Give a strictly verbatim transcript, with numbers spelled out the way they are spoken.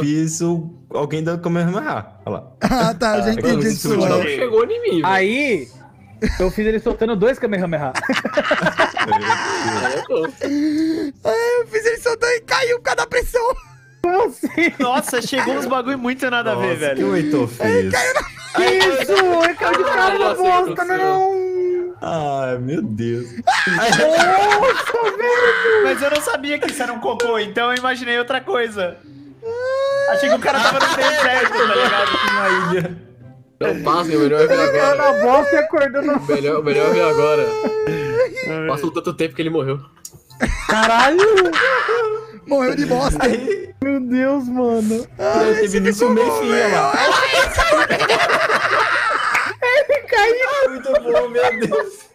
fiz o... alguém da Kamehameha. Olha lá. Ah, tá, eu já entendi isso. Não chegou em mim, velho. Aí, eu fiz ele soltando dois Kamehameha. Eu fiz ele soltando e caiu por causa da pressão. Nossa, chegou uns bagulho muito nada Nossa, a ver, velho. Que o Heitor fez? Ele caiu na... Que isso? Ele caiu de carro na bosta, não. Ai, meu Deus. Nossa, velho. Mas eu não sabia que isso era um cocô, então eu imaginei outra coisa. Achei que o cara tava no tempo certo, tá ligado? Aqui na ilha. Não passa, o melhor é ver agora. Na bosta e acordou na... Melhor, melhor é ver agora. Passou tanto tempo que ele morreu. Caralho! Morreu de bosta. Ai, meu Deus, mano. Ai, teve início e meio fim, olha lá. Ele caiu. Muito bom, meu Deus.